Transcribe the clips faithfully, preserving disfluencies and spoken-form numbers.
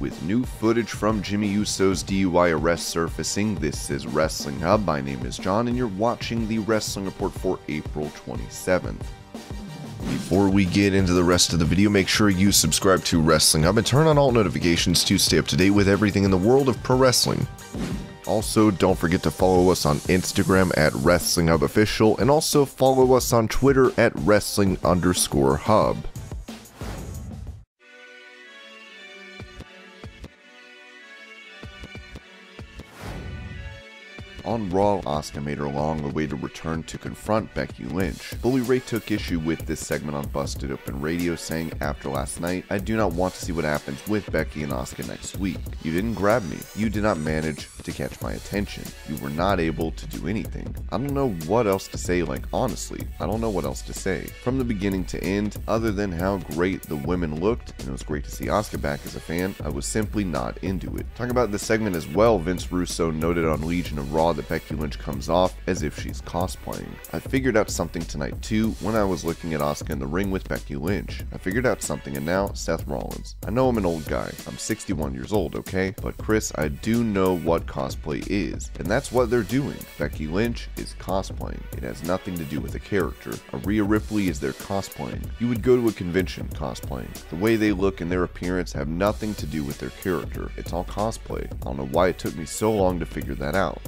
with new footage from Jimmy Uso's D U I arrest surfacing. This is Wrestling Hub, my name is John, and you're watching the Wrestling Report for April twenty-seventh. Before we get into the rest of the video, make sure you subscribe to Wrestling Hub and turn on all notifications to stay up to date with everything in the world of pro wrestling. Also, don't forget to follow us on Instagram at Wrestling Hub Official, and also follow us on Twitter at Wrestling underscore Hub. On Raw, Asuka made her long-awaited return to confront Becky Lynch. Bully Ray took issue with this segment on Busted Open Radio, saying, "After last night, I do not want to see what happens with Becky and Asuka next week. You didn't grab me. You did not manage to catch my attention. You were not able to do anything. I don't know what else to say, like, honestly. I don't know what else to say. From the beginning to end, other than how great the women looked, and it was great to see Asuka back as a fan, I was simply not into it." Talking about the segment as well, Vince Russo noted on Legion of Raw that Becky Lynch comes off as if she's cosplaying. "I figured out something tonight too when I was looking at Asuka in the ring with Becky Lynch. I figured out something, and now Seth Rollins. I know I'm an old guy. I'm sixty-one years old, okay? But Chris, I do know what cosplay is, and that's what they're doing. Becky Lynch is cosplaying. It has nothing to do with a character. A Rhea Ripley is their cosplaying. You would go to a convention cosplaying. The way they look and their appearance have nothing to do with their character. It's all cosplay. I don't know why it took me so long to figure that out."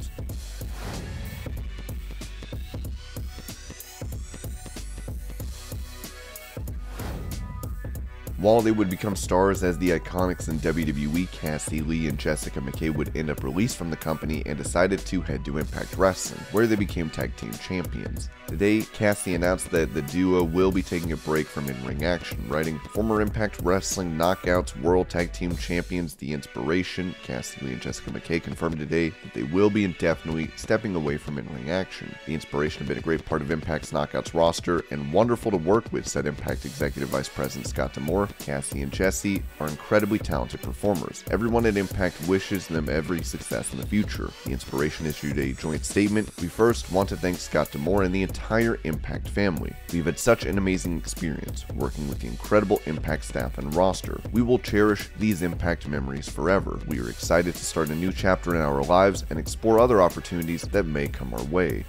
While they would become stars as the Iconics in W W E, Cassie Lee and Jessica McKay would end up released from the company and decided to head to Impact Wrestling, where they became tag team champions. Today, Cassie announced that the duo will be taking a break from in-ring action, writing, "Former Impact Wrestling Knockouts World Tag Team Champions The Inspiration, Cassie Lee and Jessica McKay confirmed today that they will be indefinitely stepping away from in-ring action. The Inspiration have been a great part of Impact's Knockouts roster and wonderful to work with," said Impact Executive Vice President Scott D'Amore. "Cassie and Jessie are incredibly talented performers. Everyone at Impact wishes them every success in the future." The Inspiration issued a joint statement. "We first want to thank Scott D'Amore and the entire Impact family. We've had such an amazing experience working with the incredible Impact staff and roster. We will cherish these Impact memories forever. We are excited to start a new chapter in our lives and explore other opportunities that may come our way."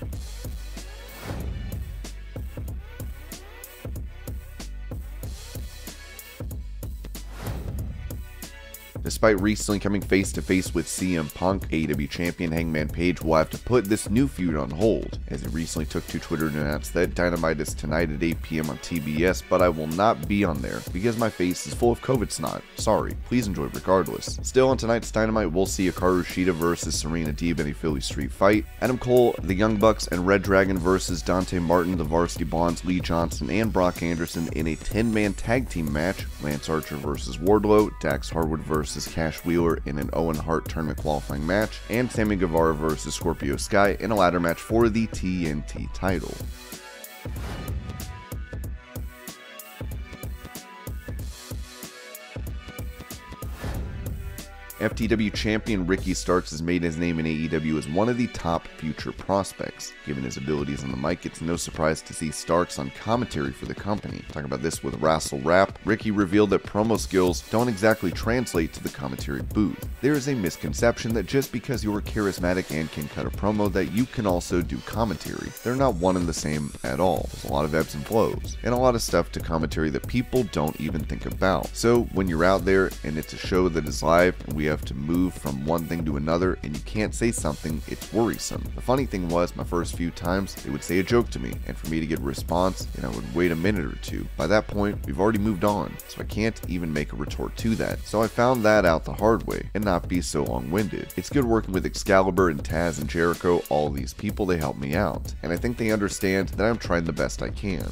Despite recently coming face-to-face with C M Punk, A E W champion Hangman Page will have to put this new feud on hold, as he recently took to Twitter to announce that "Dynamite is tonight at eight p m on T B S, but I will not be on there because my face is full of COVID snot. Sorry, please enjoy regardless." Still on tonight's Dynamite, we'll see Hikaru Shida versus Serena Deeb in a Philly street fight, Adam Cole, the Young Bucks, and Red Dragon versus Dante Martin, the Varsity Blondes, Lee Johnson, and Brock Anderson in a ten-man tag team match, Lance Archer versus Wardlow, Dax Harwood versus Cash Wheeler in an Owen Hart tournament qualifying match, and Sammy Guevara versus Scorpio Sky in a ladder match for the T N T title. F T W champion Ricky Starks has made his name in A E W as one of the top future prospects. Given his abilities on the mic, it's no surprise to see Starks on commentary for the company. Talking about this with Wrestle Rap, Ricky revealed that promo skills don't exactly translate to the commentary booth. "There is a misconception that just because you are charismatic and can cut a promo that you can also do commentary. They're not one and the same at all. There's a lot of ebbs and flows, and a lot of stuff to commentary that people don't even think about. So when you're out there and it's a show that is live and we have to move from one thing to another and you can't say something, it's worrisome. The funny thing was, my first few times they would say a joke to me and for me to get a response, and I would wait a minute or two. By that point we've already moved on, so I can't even make a retort to that. So I found that out the hard way and not be so long-winded. It's good working with Excalibur and Taz and Jericho, all these people, they help me out, and I think they understand that I'm trying the best I can."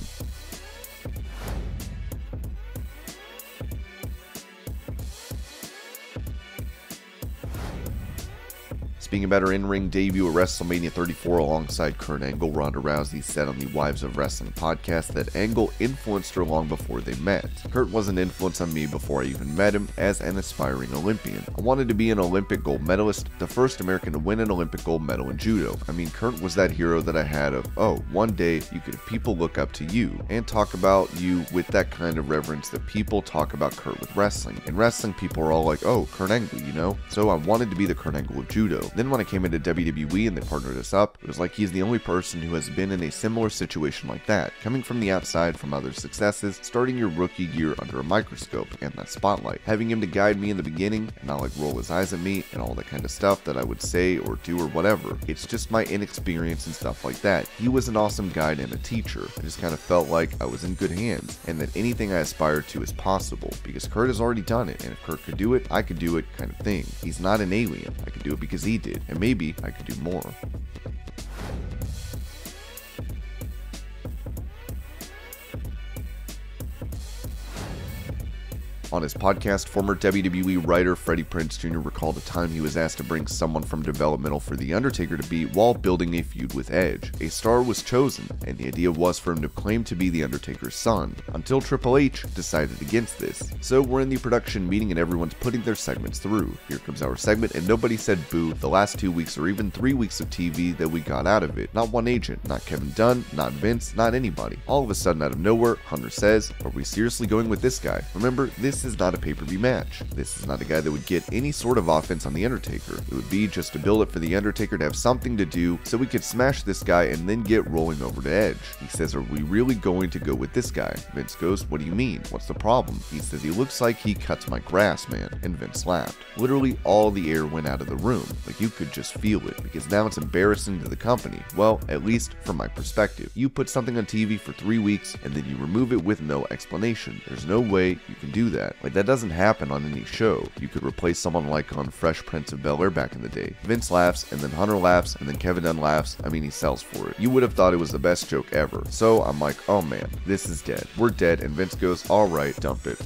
Speaking about her in-ring debut at WrestleMania thirty-four alongside Kurt Angle, Ronda Rousey said on the Wives of Wrestling podcast that Angle influenced her long before they met. Kurt was an influence on me before I even met him as an aspiring Olympian. I wanted to be an Olympic gold medalist, the first American to win an Olympic gold medal in judo. I mean, Kurt was that hero that I had of, oh, one day you could have people look up to you and talk about you with that kind of reverence that people talk about Kurt with wrestling. In wrestling, people are all like, oh, Kurt Angle, you know? So I wanted to be the Kurt Angle of judo. Then when I came into W W E and they partnered us up, it was like he's the only person who has been in a similar situation like that, coming from the outside from other successes, starting your rookie year under a microscope and that spotlight, having him to guide me in the beginning and not like roll his eyes at me and all that kind of stuff that I would say or do or whatever. It's just my inexperience and stuff like that. He was an awesome guide and a teacher. I just kind of felt like I was in good hands and that anything I aspire to is possible because Kurt has already done it, and if Kurt could do it, I could do it kind of thing. He's not an alien. I could do it because he did, and maybe I could do more. On his podcast, former W W E writer Freddie Prinze Junior recalled a time he was asked to bring someone from developmental for The Undertaker to beat while building a feud with Edge. A star was chosen, and the idea was for him to claim to be The Undertaker's son, until Triple H decided against this. So we're in the production meeting and everyone's putting their segments through. Here comes our segment, and nobody said boo the last two weeks or even three weeks of T V that we got out of it. Not one agent, not Kevin Dunn, not Vince, not anybody. All of a sudden, out of nowhere, Hunter says, "Are we seriously going with this guy?" Remember, this This is not a pay-per-view match. This is not a guy that would get any sort of offense on The Undertaker. It would be just to build it for The Undertaker to have something to do so we could smash this guy and then get rolling over to Edge. He says, "Are we really going to go with this guy?" Vince goes, "What do you mean? What's the problem?" He says, "He looks like he cuts my grass, man." And Vince laughed. Literally all the air went out of the room. Like, you could just feel it, because now it's embarrassing to the company. Well, at least from my perspective. You put something on T V for three weeks and then you remove it with no explanation. There's no way you can do that. Like, that doesn't happen on any show. You could replace someone like on Fresh Prince of Bel-Air back in the day. Vince laughs, and then Hunter laughs, and then Kevin Dunn laughs. I mean, he sells for it. You would have thought it was the best joke ever. So I'm like, oh man, this is dead. We're dead. And Vince goes, "All right, dump it."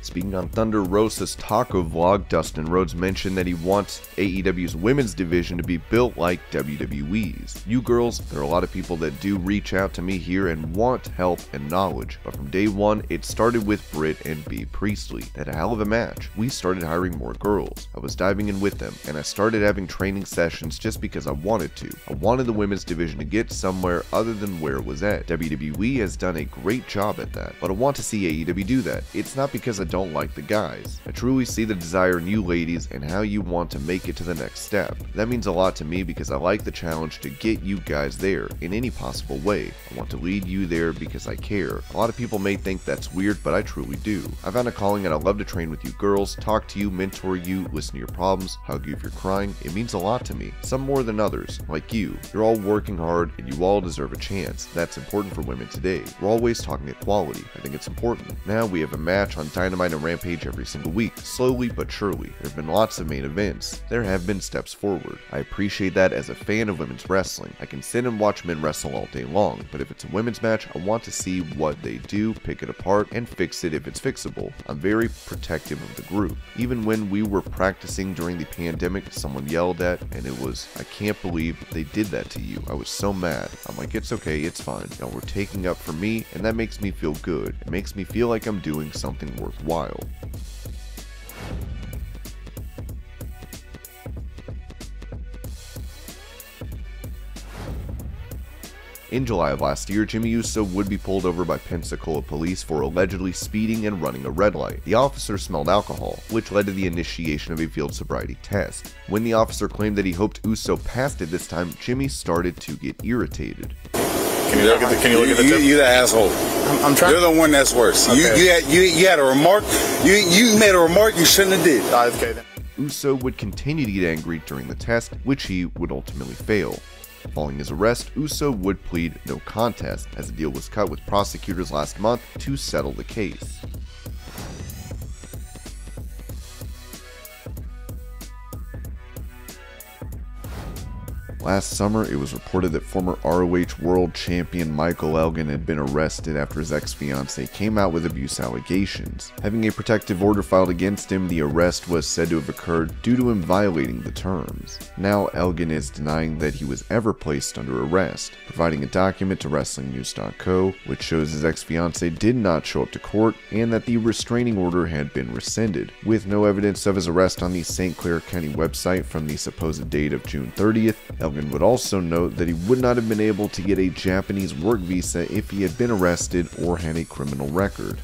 Speaking on Thunder Rosa's Taco vlog, Dustin Rhodes mentioned that he wants A E W's women's division to be built like W W E's. You girls, there are a lot of people that do reach out to me here and want help and knowledge, but from day one, it started with Britt and Bea Priestley. They had a hell of a match. We started hiring more girls. I was diving in with them, and I started having training sessions just because I wanted to. I wanted the women's division to get somewhere other than where it was at. W W E has done a great job at that, but I want to see A E W do that. It's not because I don't Don't like the guys. I truly see the desire in you ladies and how you want to make it to the next step. That means a lot to me because I like the challenge to get you guys there in any possible way. I want to lead you there because I care. A lot of people may think that's weird, but I truly do. I found a calling and I love to train with you girls, talk to you, mentor you, listen to your problems, hug you if you're crying. It means a lot to me. Some more than others, like you. You're all working hard and you all deserve a chance. That's important for women today. We're always talking equality. I think it's important. Now we have a match on Dynamite and Rampage every single week, slowly but surely. There have been lots of main events. There have been steps forward. I appreciate that as a fan of women's wrestling. I can sit and watch men wrestle all day long, but if it's a women's match, I want to see what they do, pick it apart, and fix it if it's fixable. I'm very protective of the group. Even when we were practicing during the pandemic, someone yelled at, and it was, "I can't believe they did that to you." I was so mad. I'm like, it's okay, it's fine. Y'all were taking up for me, and that makes me feel good. It makes me feel like I'm doing something worthwhile. Wild. In July of last year, Jimmy Uso would be pulled over by Pensacola police for allegedly speeding and running a red light. The officer smelled alcohol, which led to the initiation of a field sobriety test. When the officer claimed that he hoped Uso passed it this time, Jimmy started to get irritated. Can you look at the, can you look at the tip? You, you the asshole. I'm, I'm trying. You're the one that's worse. Okay. You, you, had, you, you had a remark. You, you made a remark you shouldn't have did. Right, okay, then. Uso would continue to get angry during the test, which he would ultimately fail. Following his arrest, Uso would plead no contest, as a deal was cut with prosecutors last month to settle the case. Last summer, it was reported that former R O H World Champion Michael Elgin had been arrested after his ex-fiancée came out with abuse allegations. Having a protective order filed against him, the arrest was said to have occurred due to him violating the terms. Now, Elgin is denying that he was ever placed under arrest, providing a document to Wrestling News dot co which shows his ex-fiancée did not show up to court and that the restraining order had been rescinded, with no evidence of his arrest on the Saint Clair County website from the supposed date of June thirtieth. Elgin would also note that he would not have been able to get a Japanese work visa if he had been arrested or had a criminal record.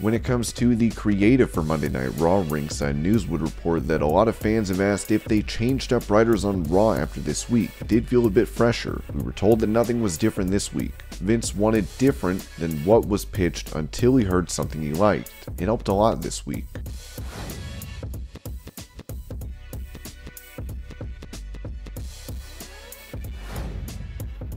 When it comes to the creative for Monday Night Raw, Ringside News would report that a lot of fans have asked if they changed up writers on Raw after this week. It did feel a bit fresher. We were told that nothing was different this week. Vince wanted different than what was pitched until he heard something he liked. It helped a lot this week.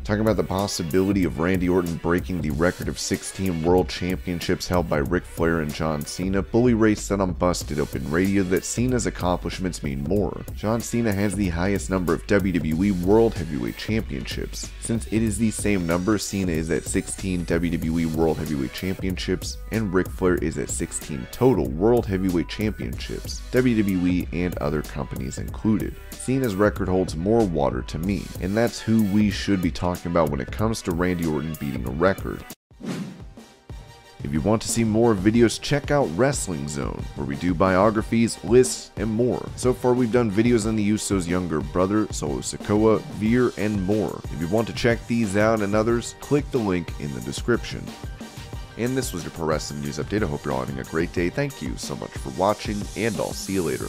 Talking about the possibility of Randy Orton breaking the record of sixteen world championships held by Ric Flair and John Cena, Bully Ray said on Busted Open Radio that Cena's accomplishments mean more. John Cena has the highest number of W W E World Heavyweight Championships. Since it is the same number, Cena is at sixteen W W E World Heavyweight Championships, and Ric Flair is at sixteen total World Heavyweight Championships, W W E and other companies included. Cena's record holds more water to me, and that's who we should be talking about about when it comes to Randy Orton beating a record. If you want to see more videos, check out Wrestling Zone, where we do biographies, lists, and more. So far, we've done videos on the Usos' younger brother, Solo Sikoa, Veer, and more. If you want to check these out and others, click the link in the description. And this was your Pro Wrestling News Update. I hope you're all having a great day. Thank you so much for watching, and I'll see you later.